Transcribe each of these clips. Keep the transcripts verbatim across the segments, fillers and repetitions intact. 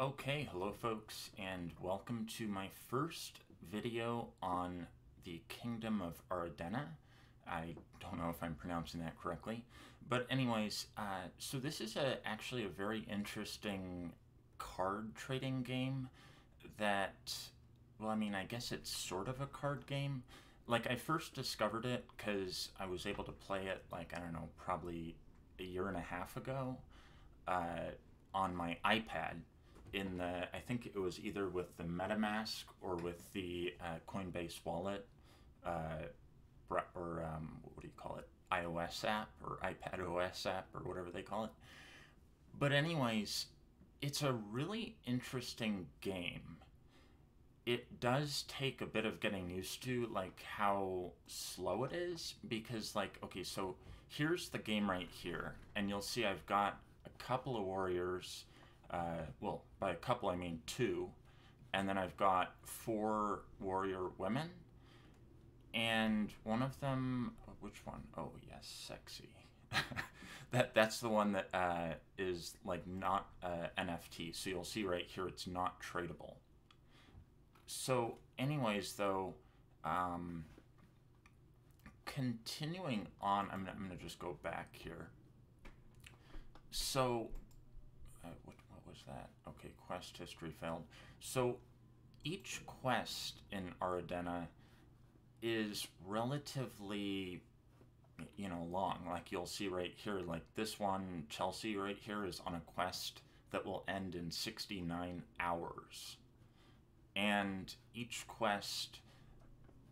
Okay, hello folks, and welcome to my first video on the Kingdom of Aradena. I don't know if I'm pronouncing that correctly, but anyways, uh, so this is a, actually a very interesting card trading game that, well, I mean, I guess it's sort of a card game. Like, I first discovered it because I was able to play it, like, I don't know, probably a year and a half ago uh, on my iPad. In the, I think it was either with the MetaMask or with the uh, Coinbase wallet, uh, or um, what do you call it, iOS app or iPadOS app or whatever they call it. But anyways, it's a really interesting game. It does take a bit of getting used to, like, how slow it is, because, like, okay, so here's the game right here, and you'll see I've got a couple of warriors. Uh, well, by a couple, I mean two. And then I've got four warrior women. And one of them, which one? Oh, yes, sexy. that That's the one that uh, is, like, not uh, N F T. So you'll see right here it's not tradable. So anyways, though, um, continuing on, I'm, I'm going to just go back here. So... Uh, what, what was that? Okay, quest history failed. So each quest in Aradena is relatively, you know, long. Like, you'll see right here, like this one, Chelsea right here, is on a quest that will end in sixty-nine hours. And each quest,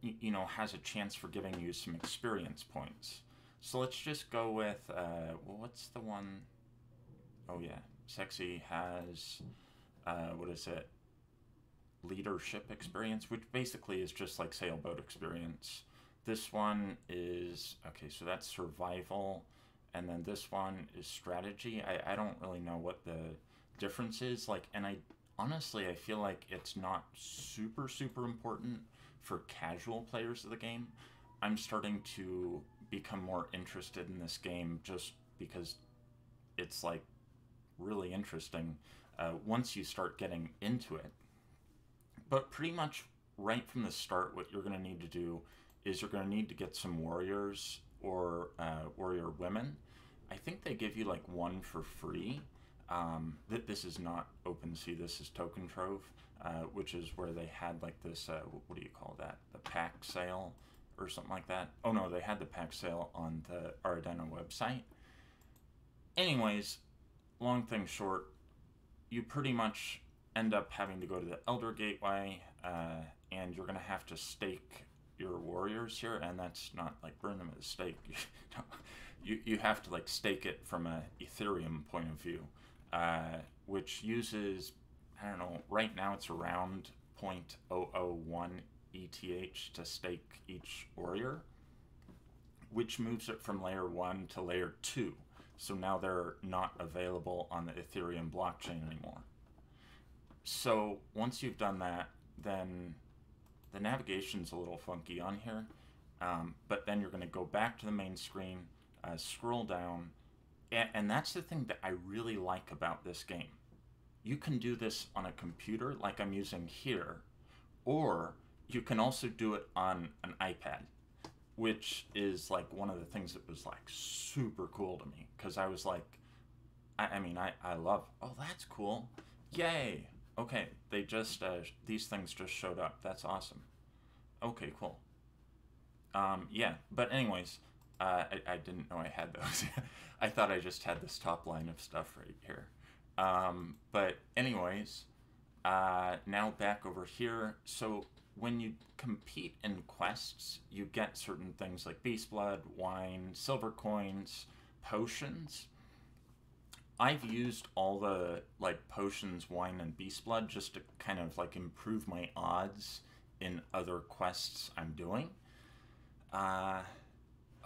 you, you know, has a chance for giving you some experience points. So let's just go with, uh, well, what's the one? Oh, yeah. Sexy has, uh, what is it, leadership experience, which basically is just like sailboat experience. This one is, okay, so that's survival, and then this one is strategy. I, I don't really know what the difference is, like, and I honestly, I feel like it's not super, super important for casual players of the game. I'm starting to become more interested in this game just because it's, like, really interesting uh, once you start getting into it. But pretty much right from the start, what you're going to need to do is you're going to need to get some warriors or uh, warrior women. I think they give you like one for free. Um, th this is not OpenSea, this is Token Trove, uh, which is where they had like this, uh, what do you call that, the pack sale or something like that. Oh no, they had the pack sale on the Aradena website. Anyways, long thing short, you pretty much end up having to go to the Elder Gateway, uh, and you're going to have to stake your warriors here, and that's not like burn them at the stake. you, you have to like stake it from a Ethereum point of view, uh, which uses, I don't know, right now it's around zero point zero zero one E T H to stake each warrior, which moves it from layer one to layer two. So now they're not available on the Ethereum blockchain anymore. So once you've done that, then the navigation's a little funky on here, um, but then you're gonna go back to the main screen, uh, scroll down, and, and that's the thing that I really like about this game. You can do this on a computer like I'm using here, or you can also do it on an iPad, which is like one of the things that was like super cool to me, because I was like, I, I mean, I, I love, oh, that's cool. Yay. Okay, they just, uh, these things just showed up. That's awesome. Okay, cool. Um, yeah, but anyways, uh, I, I didn't know I had those. I thought I just had this top line of stuff right here. Um, but anyways, uh, now back over here. So when you compete in quests, you get certain things like beast blood, wine, silver coins, potions. I've used all the like potions, wine, and beast blood just to kind of like improve my odds in other quests I'm doing. Uh,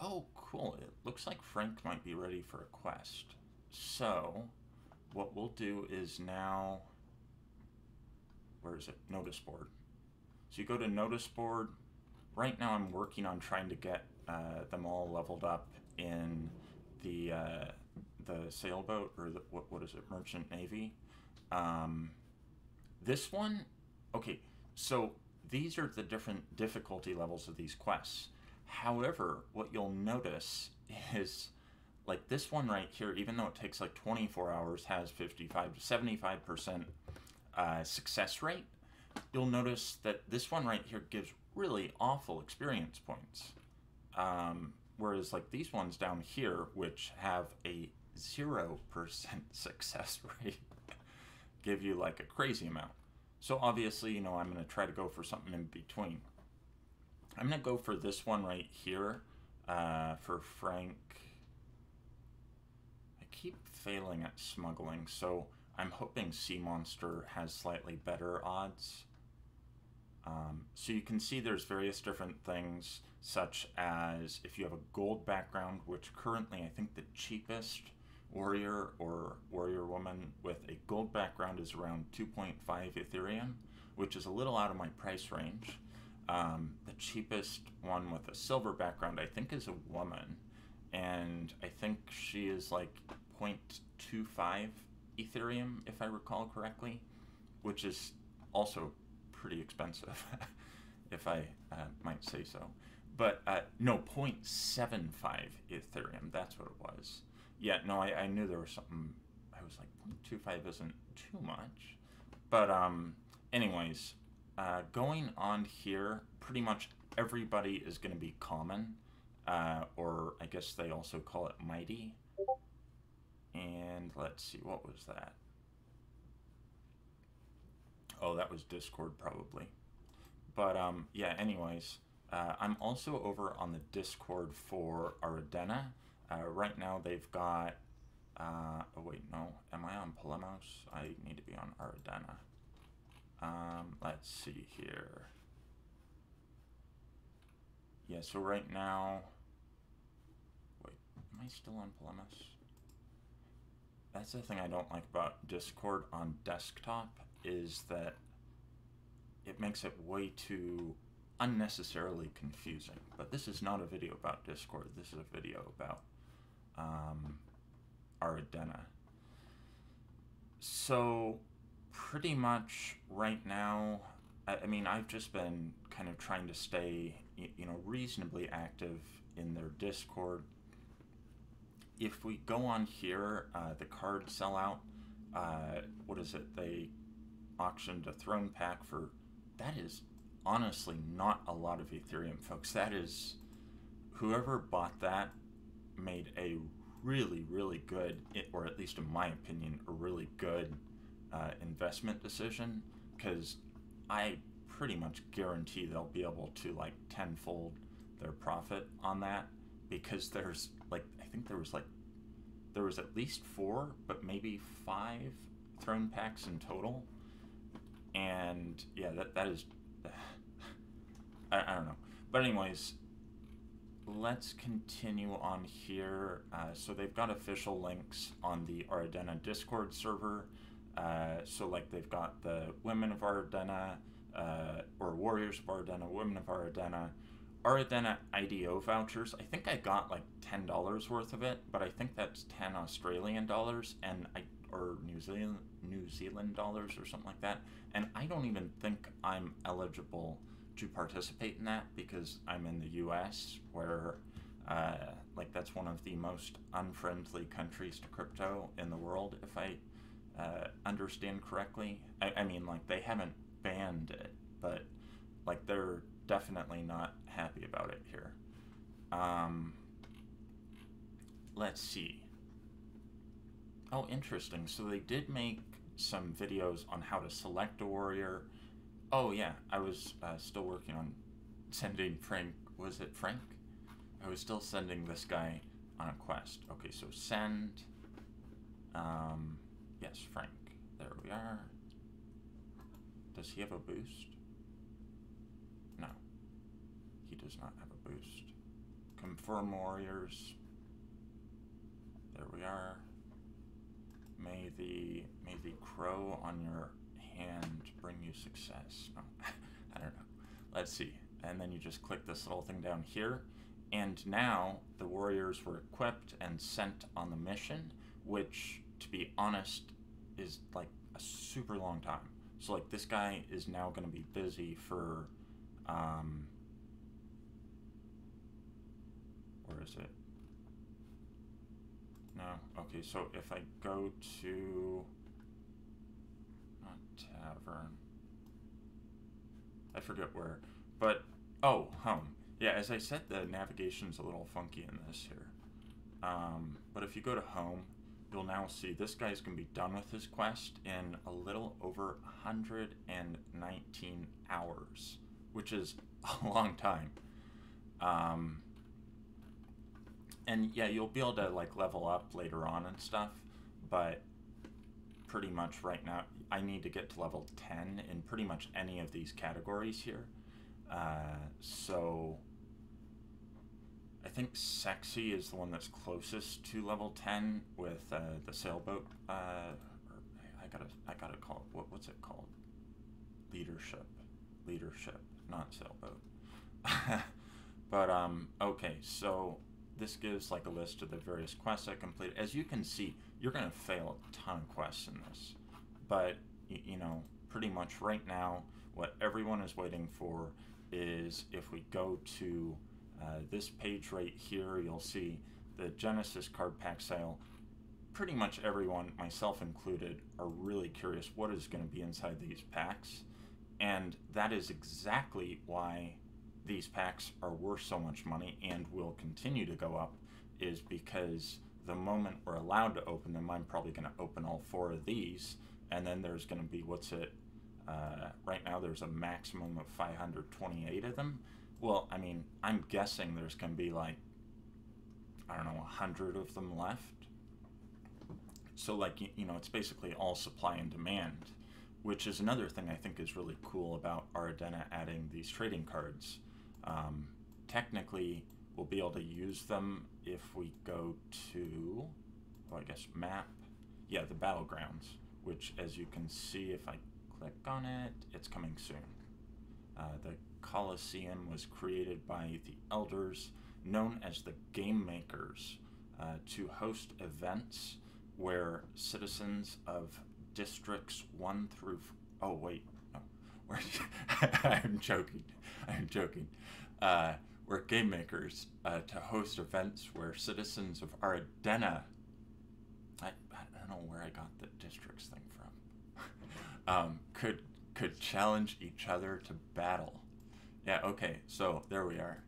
oh, cool. It looks like Frank might be ready for a quest. So what we'll do is now, where is it? Notice board. So you go to notice board. Right now I'm working on trying to get uh, them all leveled up in the uh, the sailboat, or the, what, what is it, merchant navy. Um, This one, okay, so these are the different difficulty levels of these quests. However, what you'll notice is, like this one right here, even though it takes like twenty-four hours, has fifty-five to seventy-five percent uh, success rate, you'll notice that this one right here gives really awful experience points. Um, whereas like these ones down here, which have a zero percent success rate, give you like a crazy amount. So obviously, you know, I'm gonna try to go for something in between. I'm gonna go for this one right here, uh, for Frank. I keep failing at smuggling, so I'm hoping Sea Monster has slightly better odds. Um, so you can see there's various different things, such as if you have a gold background, which currently I think the cheapest warrior or warrior woman with a gold background is around two point five Ethereum, which is a little out of my price range. Um, the cheapest one with a silver background I think is a woman, and I think she is like zero point two five Ethereum if I recall correctly, which is also pretty expensive if I uh, might say so. But uh, no, zero point seven five Ethereum, that's what it was. Yeah, no, I, I knew there was something. I was like, zero point two five isn't too much. But um, anyways, uh, going on here, pretty much everybody is going to be common. Uh, or I guess they also call it mighty. And let's see, what was that? Oh, that was Discord probably. But um, yeah, anyways, uh, I'm also over on the Discord for Aradena. Uh, right now they've got, uh, oh wait, no, am I on Polemos? I need to be on Aradena. Um, let's see here. Yeah, so right now, wait, am I still on Polemos? That's the thing I don't like about Discord on desktop, is that it makes it way too unnecessarily confusing. But this is not a video about Discord, this is a video about Um, Aradena. So pretty much right now, I, I mean, I've just been kind of trying to stay, you, you know, reasonably active in their Discord. If we go on here, uh, the card sellout, uh, what is it? They auctioned a throne pack for, that is honestly not a lot of Ethereum, folks. That is, whoever bought that made a really, really good, or at least in my opinion, a really good uh, investment decision, because I pretty much guarantee they'll be able to like tenfold their profit on that, because there's like, I think there was like, there was at least four, but maybe five throne packs in total. And yeah, that, that is, I, I don't know. But anyways, let's continue on here. Uh, so they've got official links on the Aradena Discord server. Uh, so like they've got the Women of Aradena, uh, or Warriors of Aradena, Women of Aradena, Aradena I D O vouchers. I think I got like ten dollars worth of it, but I think that's ten Australian dollars and I, or New Zealand, New Zealand dollars or something like that. And I don't even think I'm eligible to participate in that, because I'm in the U S, where uh, like that's one of the most unfriendly countries to crypto in the world, if I uh, understand correctly. I, I mean, like they haven't banned it, but like they're definitely not happy about it here. Um, let's see. Oh, interesting. So they did make some videos on how to select a warrior. Oh yeah, I was uh, still working on sending Frank, was it Frank? I was still sending this guy on a quest. Okay, so send, um, yes, Frank, there we are. Does he have a boost? No, he does not have a boost. Confirm warriors, there we are. May the, may the crow on your and bring you success. No, I don't know. Let's see. And then you just click this little thing down here. And now the warriors were equipped and sent on the mission, which, to be honest, is like a super long time. So like this guy is now going to be busy for, um, where is it? No, okay, so if I go to, not tavern, I forget where, but, oh, home. Yeah, as I said, the navigation's a little funky in this here. Um, but if you go to home, you'll now see this guy's going to be done with his quest in a little over one hundred nineteen hours, which is a long time. Um, and yeah, you'll be able to like level up later on and stuff, but pretty much right now, I need to get to level ten in pretty much any of these categories here. Uh, so I think Sexy is the one that's closest to level ten with uh, the sailboat. Uh, or I gotta, I gotta call it, what, what's it called? Leadership, leadership, not sailboat. But um, okay, so this gives like a list of the various quests I completed. As you can see, you're gonna fail a ton of quests in this, but y you know, pretty much right now, what everyone is waiting for is if we go to Uh, this page right here, you'll see the Genesis card pack sale. Pretty much everyone, myself included, are really curious what is going to be inside these packs. And that is exactly why these packs are worth so much money and will continue to go up, is because the moment we're allowed to open them, I'm probably going to open all four of these. And then there's going to be, what's it, uh, right now there's a maximum of five hundred twenty-eight of them. Well, I mean, I'm guessing there's going to be like, I don't know, one hundred of them left. So like, you, you know, it's basically all supply and demand, which is another thing I think is really cool about Aradena adding these trading cards. Um, technically, we'll be able to use them if we go to, oh, I guess map, yeah, the Battlegrounds, which as you can see, if I click on it, it's coming soon. Uh, the Colosseum was created by the elders, known as the Game Makers, uh, to host events where citizens of districts one through oh wait, no, where I'm joking, I'm joking, uh, where Game Makers uh, to host events where citizens of Aradena. I I don't know where I got the districts thing from. um, could could challenge each other to battle. Yeah, okay, so there we are.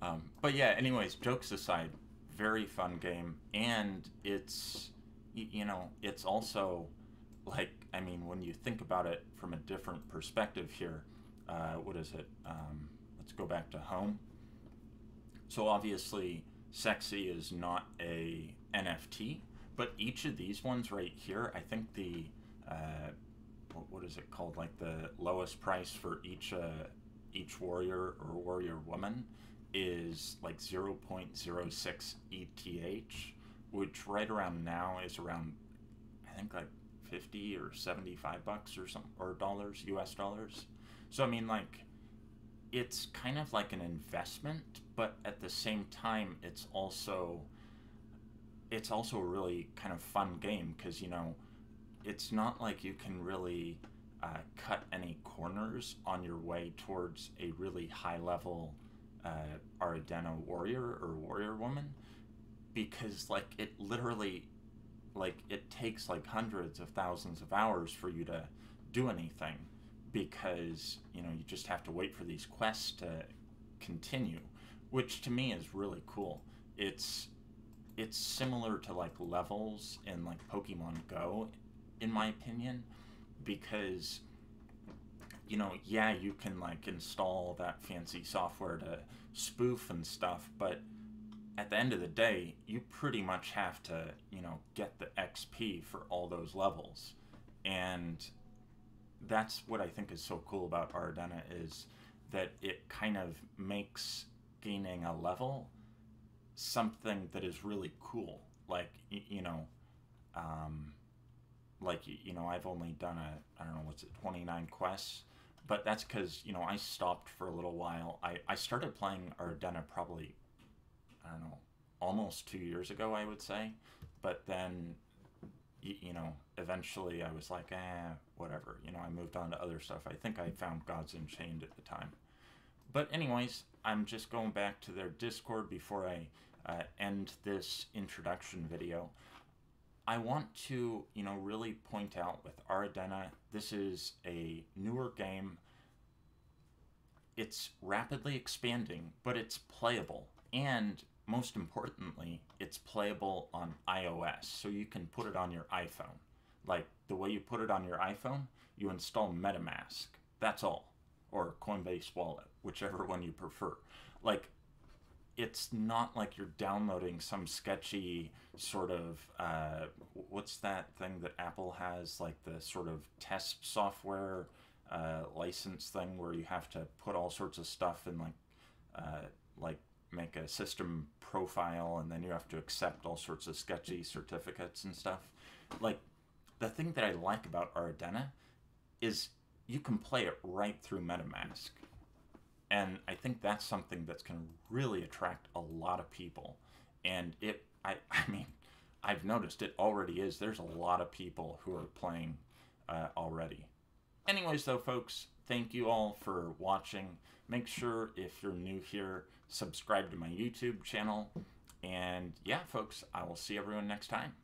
Um, but yeah, anyways, jokes aside, very fun game. And it's, you know, it's also like, I mean, when you think about it from a different perspective here, uh, what is it? Um, let's go back to home. So obviously, Sexy is not a N F T, but each of these ones right here, I think the, uh, what is it called? Like the lowest price for each, uh, each warrior or warrior woman is like zero point zero six E T H, which right around now is around, I think like fifty or seventy-five bucks or some, or dollars, U S dollars. So I mean, like, it's kind of like an investment, but at the same time, it's also, it's also a really kind of fun game, because, you know, it's not like you can really Uh, cut any corners on your way towards a really high level uh, Aradena warrior or warrior woman, because like it literally, like it takes like hundreds of thousands of hours for you to do anything, because you know you just have to wait for these quests to continue, which to me is really cool. It's it's similar to like levels in like Pokemon Go, in my opinion. Because, you know, yeah, you can like install that fancy software to spoof and stuff, but at the end of the day, you pretty much have to, you know, get the X P for all those levels. And that's what I think is so cool about Aradena, is that it kind of makes gaining a level something that is really cool. Like, you know, um... like, you know, I've only done a, I don't know, what's it, twenty-nine quests, but that's because, you know, I stopped for a little while. I, I started playing Aradena probably, I don't know, almost two years ago, I would say, but then, you, you know, eventually I was like, eh, whatever, you know, I I moved on to other stuff. I think I found Gods Unchained at the time. But anyways, I'm just going back to their Discord before I uh, end this introduction video. I want to, you know, really point out with Aradena, this is a newer game. It's rapidly expanding, but it's playable. And most importantly, it's playable on iOS, so you can put it on your iPhone. Like, the way you put it on your iPhone, you install MetaMask. That's all. Or Coinbase Wallet, whichever one you prefer. Like, it's not like you're downloading some sketchy sort of, uh, what's that thing that Apple has? Like the sort of test software uh, license thing where you have to put all sorts of stuff and like, uh, like make a system profile and then you have to accept all sorts of sketchy certificates and stuff. Like, the thing that I like about Aradena is you can play it right through MetaMask. And I think that's something that's going to really attract a lot of people. And it, I, I mean, I've noticed it already is. There's a lot of people who are playing uh, already. Anyways, though, folks, thank you all for watching. Make sure, if you're new here, subscribe to my YouTube channel. And yeah, folks, I will see everyone next time.